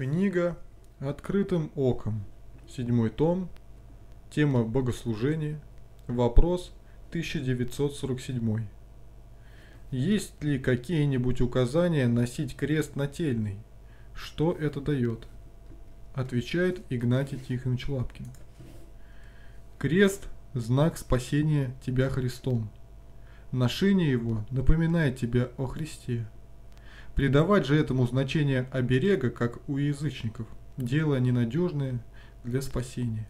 Книга «Открытым оком», 7 том, тема «Богослужение», вопрос 1947. Есть ли какие-нибудь указания носить крест нательный? Что это дает? Отвечает Игнатий Тихонович Лапкин. Крест – знак спасения тебя Христом. Ношение его напоминает тебя о Христе. Придавать же этому значение оберега, как у язычников, дело ненадежное для спасения.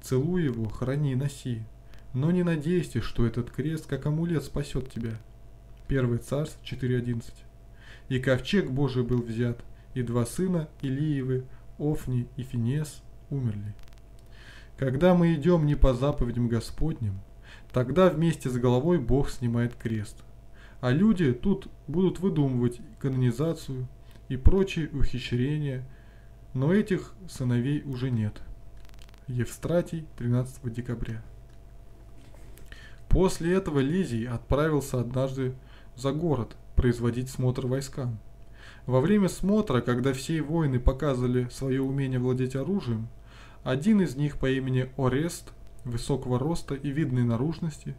Целуй его, храни, носи, но не надейся, что этот крест, как амулет, спасет тебя. 1 Царств 4.11. И ковчег Божий был взят, и два сына Илиевы, Офни и Финес, умерли. Когда мы идем не по заповедям Господним, тогда вместе с головой Бог снимает крест. А люди тут будут выдумывать канонизацию и прочие ухищрения, но этих сыновей уже нет. Евстратий, 13 декабря. После этого Лизий отправился однажды за город производить смотр войскам. Во время смотра, когда все воины показывали свое умение владеть оружием, один из них по имени Орест, высокого роста и видной наружности,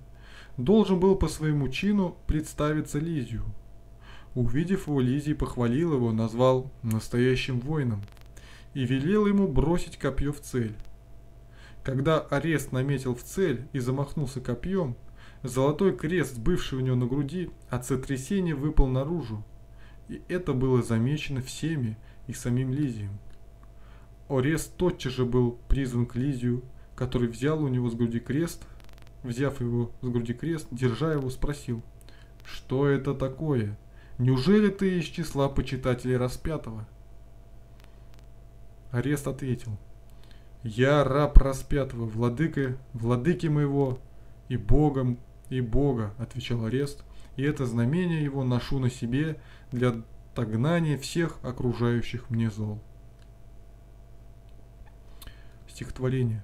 должен был по своему чину представиться Лизию. Увидев его, Лизий похвалил его, назвал настоящим воином и велел ему бросить копье в цель. Когда Орест наметил в цель и замахнулся копьем, золотой крест, бывший у него на груди, от сотрясения выпал наружу, и это было замечено всеми и самим Лизием. Орест тотчас же был призван к Лизию, который взяв его с груди крест, держа его, спросил: «Что это такое? Неужели ты из числа почитателей распятого?» Орест ответил: «Я раб распятого, владыки моего и Бога, отвечал Орест, и это знамение его ношу на себе для отогнания всех окружающих мне зол». Стихотворение.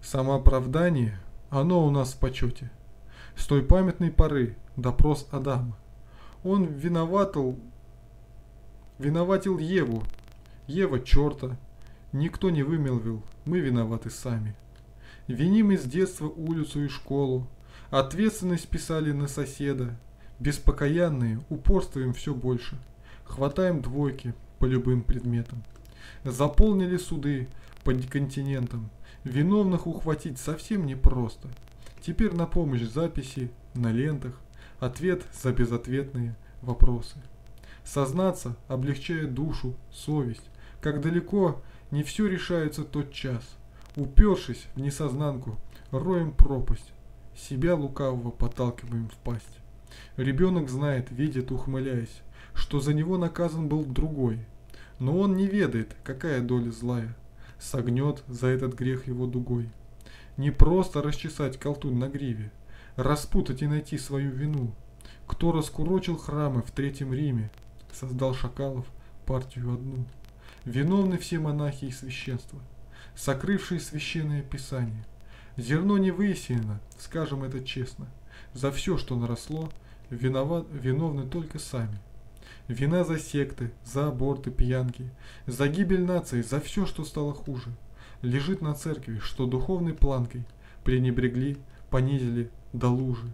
Самооправдание, оно у нас в почете. С той памятной поры допрос Адама. Он виноватил Еву, Ева черта. Никто не вымолвил, мы виноваты сами. Виним из детства улицу и школу. Ответственность писали на соседа. Беспокаянные, упорствуем все больше. Хватаем двойки по любым предметам. Заполнили суды по континентам. Виновных ухватить совсем непросто. Теперь на помощь записи на лентах, ответ за безответные вопросы. Сознаться облегчает душу, совесть, как далеко не все решается тот час. Упершись в несознанку, роем пропасть, себя лукавого подталкиваем в пасть. Ребенок знает, видит, ухмыляясь, что за него наказан был другой, но он не ведает, какая доля злая согнет за этот грех его дугой. Не просто расчесать колтун на гриве, распутать и найти свою вину. Кто раскурочил храмы в Третьем Риме, создал шакалов партию одну. Виновны все монахи и священства, сокрывшие священное писание. Зерно не высеяно, скажем это честно. За все, что наросло, виновны только сами. Вина за секты, за аборты, пьянки, за гибель нации, за все, что стало хуже, лежит на церкви, что духовной планкой пренебрегли, понизили до лужи.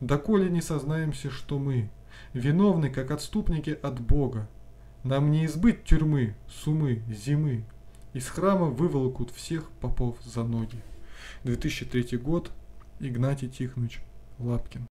Доколе не сознаемся, что мы виновны, как отступники от Бога, нам не избыть тюрьмы, сумы, зимы. Из храма выволокут всех попов за ноги. 2003 год. Игнатий Тихонович Лапкин.